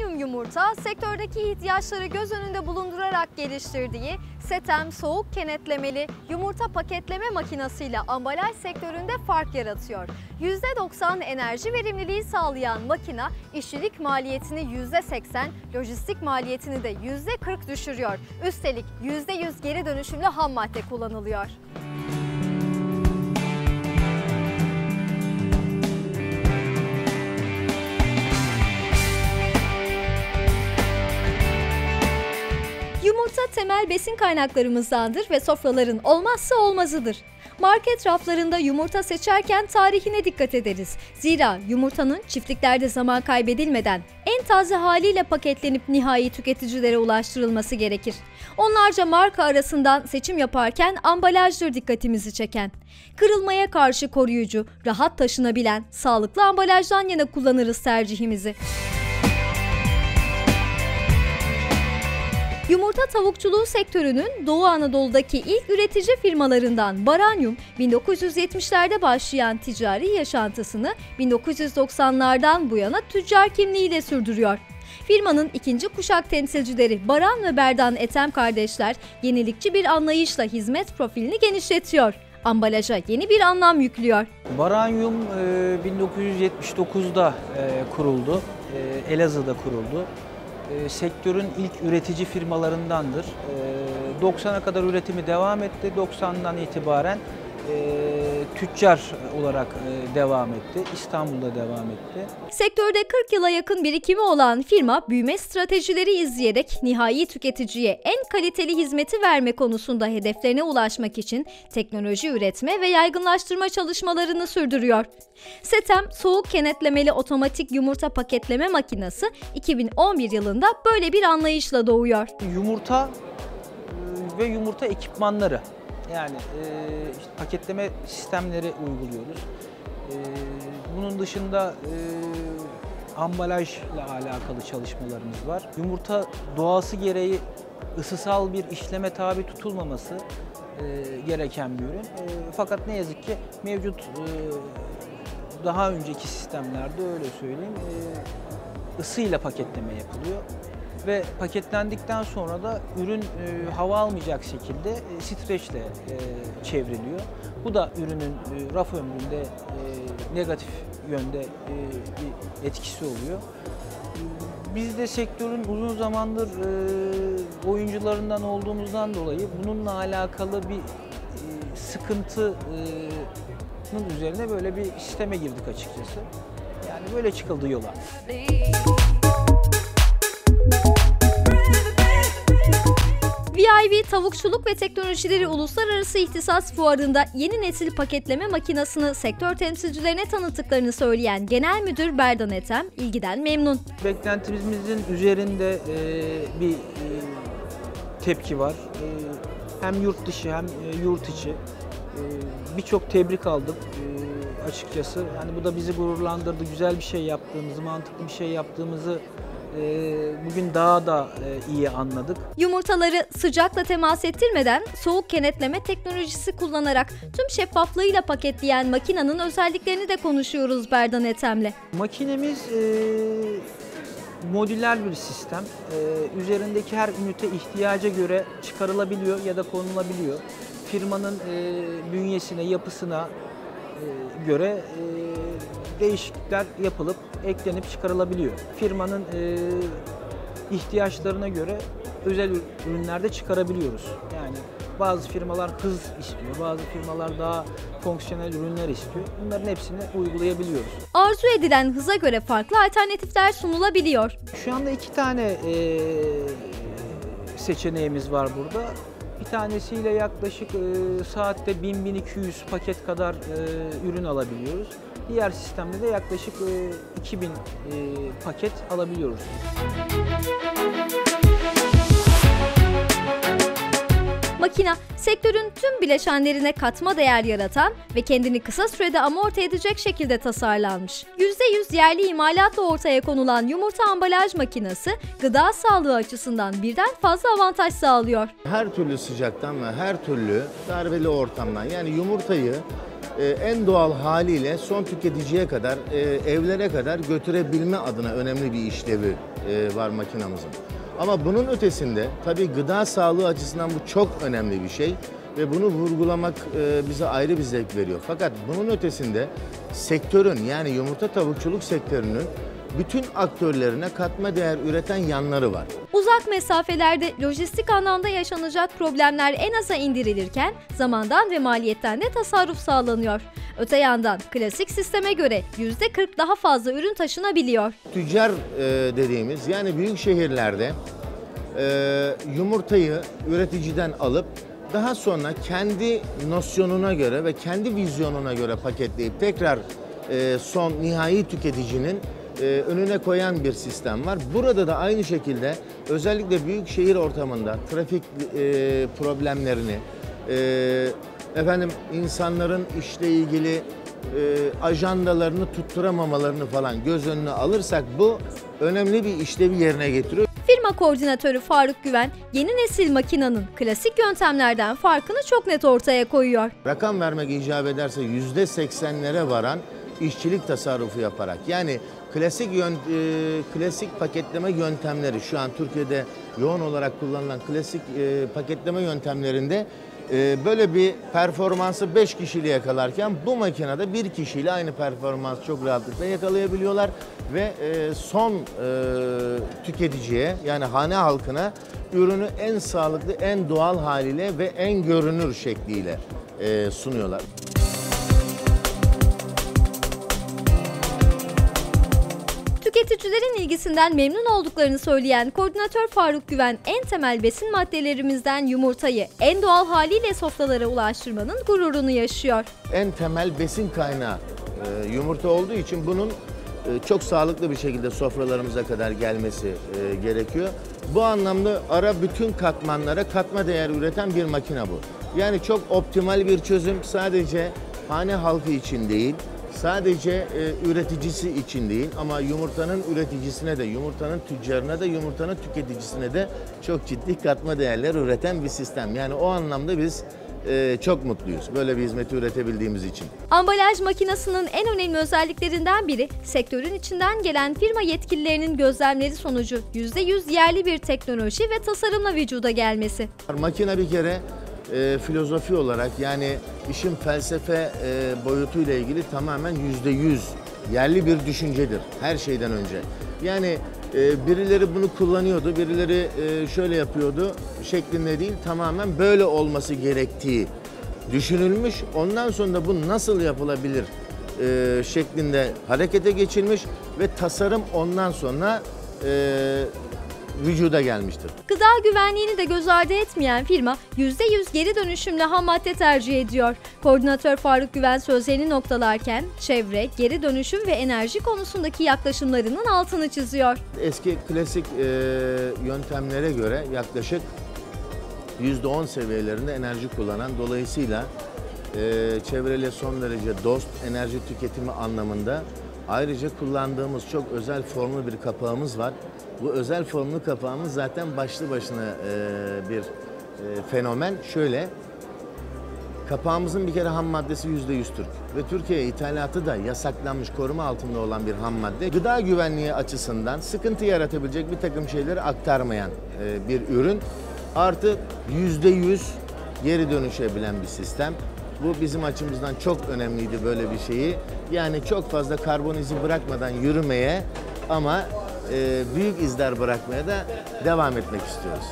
Baranyum Yumurta, sektördeki ihtiyaçları göz önünde bulundurarak geliştirdiği Setem Soğuk Kenetlenmeli Yumurta Paketleme Makinasıyla ambalaj sektöründe fark yaratıyor. %90 enerji verimliliği sağlayan makina, işçilik maliyetini %80, lojistik maliyetini de %40 düşürüyor. Üstelik %100 geri dönüşümlü ham madde kullanılıyor. Yumurta temel besin kaynaklarımızdandır ve sofraların olmazsa olmazıdır. Market raflarında yumurta seçerken tarihine dikkat ederiz. Zira yumurtanın çiftliklerde zaman kaybedilmeden en taze haliyle paketlenip nihai tüketicilere ulaştırılması gerekir. Onlarca marka arasından seçim yaparken ambalajdır dikkatimizi çeken. Kırılmaya karşı koruyucu, rahat taşınabilen, sağlıklı ambalajdan yana kullanırız tercihimizi. Yumurta tavukçuluğu sektörünün Doğu Anadolu'daki ilk üretici firmalarından Baranyum, 1970'lerde başlayan ticari yaşantısını 1990'lardan bu yana tüccar kimliğiyle sürdürüyor. Firmanın ikinci kuşak temsilcileri Baran ve Berdan Etem kardeşler yenilikçi bir anlayışla hizmet profilini genişletiyor. Ambalaja yeni bir anlam yüklüyor. Baranyum 1979'da kuruldu, Elazığ'da kuruldu. Sektörün ilk üretici firmalarındandır. 90'a kadar üretimi devam etti. 90'dan itibaren tüccar olarak devam etti. İstanbul'da devam etti. Sektörde 40 yıla yakın birikimi olan firma büyüme stratejileri izleyerek nihai tüketiciye en kaliteli hizmeti verme konusunda hedeflerine ulaşmak için teknoloji üretme ve yaygınlaştırma çalışmalarını sürdürüyor. Setem soğuk kenetlemeli otomatik yumurta paketleme makinesi 2011 yılında böyle bir anlayışla doğuyor. Yumurta ve yumurta ekipmanları. Yani işte paketleme sistemleri uyguluyoruz. Bunun dışında ambalajla alakalı çalışmalarımız var. Yumurta doğası gereği ısısal bir işleme tabi tutulmaması gereken bir ürün. Fakat ne yazık ki mevcut daha önceki sistemlerde öyle söyleyeyim ısıyla paketleme yapılıyor. Ve paketlendikten sonra da ürün hava almayacak şekilde streçle çevriliyor. Bu da ürünün raf ömründe negatif yönde bir etkisi oluyor. Biz de sektörün uzun zamandır oyuncularından olduğumuzdan dolayı bununla alakalı bir sıkıntının üzerine böyle bir sisteme girdik açıkçası. Yani böyle çıkıldı yola. VIP Tavukçuluk ve Teknolojileri Uluslararası İhtisas Fuarı'nda yeni nesil paketleme makinesini sektör temsilcilerine tanıttıklarını söyleyen Genel Müdür Berdan Etem ilgiden memnun. Beklentimizin üzerinde bir tepki var. Hem yurt dışı hem yurt içi birçok tebrik aldık açıkçası. Yani bu da bizi gururlandırdı. Güzel bir şey yaptığımızı, mantıklı bir şey yaptığımızı bugün daha da iyi anladık. Yumurtaları sıcakla temas ettirmeden soğuk kenetleme teknolojisi kullanarak tüm şeffaflığıyla paketleyen makinenin özelliklerini de konuşuyoruz Berdan Etem'le. Makinemiz modüler bir sistem. Üzerindeki her ünite ihtiyaca göre çıkarılabiliyor ya da konulabiliyor. Firmanın bünyesine, yapısına göre değişiklikler yapılıp eklenip çıkarılabiliyor. Firmanın ihtiyaçlarına göre özel ürünlerde çıkarabiliyoruz. Yani bazı firmalar hız istiyor, bazı firmalar daha fonksiyonel ürünler istiyor. Bunların hepsini uygulayabiliyoruz. Arzu edilen hıza göre farklı alternatifler sunulabiliyor. Şu anda iki tane seçeneğimiz var burada. Bir tanesiyle yaklaşık saatte 1000-1200 paket kadar ürün alabiliyoruz. Diğer sistemde de yaklaşık 2000 paket alabiliyoruz. Makina, sektörün tüm bileşenlerine katma değer yaratan ve kendini kısa sürede amorti edecek şekilde tasarlanmış. %100 yerli imalatla ortaya konulan yumurta ambalaj makinesi, gıda sağlığı açısından birden fazla avantaj sağlıyor. Her türlü sıcaktan ve her türlü darbeli ortamdan, yani yumurtayı en doğal haliyle son tüketiciye kadar, evlere kadar götürebilme adına önemli bir işlevi var makinamızın. Ama bunun ötesinde tabii gıda sağlığı açısından bu çok önemli bir şey ve bunu vurgulamak bize ayrı bir zevk veriyor. Fakat bunun ötesinde sektörün, yani yumurta tavukçuluk sektörünün bütün aktörlerine katma değer üreten yanları var. Uzak mesafelerde lojistik anlamda yaşanacak problemler en aza indirilirken zamandan ve maliyetten de tasarruf sağlanıyor. Öte yandan klasik sisteme göre %40 daha fazla ürün taşınabiliyor. Tüccar dediğimiz, yani büyük şehirlerde yumurtayı üreticiden alıp daha sonra kendi nosyonuna göre ve kendi vizyonuna göre paketleyip tekrar son nihai tüketicinin önüne koyan bir sistem var. Burada da aynı şekilde özellikle büyük şehir ortamında trafik problemlerini, insanların işle ilgili ajandalarını tutturamamalarını falan göz önüne alırsak bu önemli bir işlevi yerine getiriyor. Firma koordinatörü Faruk Güven, yeni nesil makinanın klasik yöntemlerden farkını çok net ortaya koyuyor. Rakam vermek icap ederse %80'lere varan işçilik tasarrufu yaparak, yani klasik paketleme yöntemleri, şu an Türkiye'de yoğun olarak kullanılan klasik paketleme yöntemlerinde böyle bir performansı 5 kişiyle yakalarken bu makinede 1 kişiyle aynı performansı çok rahatlıkla yakalayabiliyorlar ve son tüketiciye, yani hane halkına ürünü en sağlıklı, en doğal haliyle ve en görünür şekliyle sunuyorlar. Tüketicilerin ilgisinden memnun olduklarını söyleyen koordinatör Faruk Güven, en temel besin maddelerimizden yumurtayı en doğal haliyle sofralara ulaştırmanın gururunu yaşıyor. En temel besin kaynağı yumurta olduğu için bunun çok sağlıklı bir şekilde sofralarımıza kadar gelmesi gerekiyor. Bu anlamda ara bütün katmanlara katma değer üreten bir makine bu. Yani çok optimal bir çözüm, sadece hane halkı için değil, sadece üreticisi için değil ama yumurtanın üreticisine de, yumurtanın tüccarına da, yumurtanın tüketicisine de çok ciddi katma değerler üreten bir sistem. Yani o anlamda biz çok mutluyuz böyle bir hizmeti üretebildiğimiz için. Ambalaj makinasının en önemli özelliklerinden biri, sektörün içinden gelen firma yetkililerinin gözlemleri sonucu %100 yerli bir teknoloji ve tasarımla vücuda gelmesi. Makine bir kere filozofi olarak, yani işin felsefe boyutuyla ilgili tamamen %100 yerli bir düşüncedir her şeyden önce. Yani birileri bunu kullanıyordu, birileri şöyle yapıyordu şeklinde değil, tamamen böyle olması gerektiği düşünülmüş. Ondan sonra da bu nasıl yapılabilir şeklinde harekete geçilmiş ve tasarım ondan sonra vücuda gelmiştir. Gıda güvenliğini de göz ardı etmeyen firma %100 geri dönüşümlü ham madde tercih ediyor. Koordinatör Faruk Güven sözlerini noktalarken çevre, geri dönüşüm ve enerji konusundaki yaklaşımlarının altını çiziyor. Eski klasik yöntemlere göre yaklaşık %10 seviyelerinde enerji kullanan, dolayısıyla çevreyle son derece dost, enerji tüketimi anlamında. Ayrıca kullandığımız çok özel formlu bir kapağımız var. Bu özel formlu kapağımız zaten başlı başına bir fenomen. Şöyle, kapağımızın bir kere ham maddesi %100 Türk ve Türkiye'ye ithalatı da yasaklanmış, koruma altında olan bir ham madde. Gıda güvenliği açısından sıkıntı yaratabilecek bir takım şeyleri aktarmayan bir ürün. Artı %100 geri dönüşebilen bir sistem. Bu bizim açımızdan çok önemliydi böyle bir şeyi. Yani çok fazla karbon izi bırakmadan yürümeye ama büyük izler bırakmaya da devam etmek istiyoruz.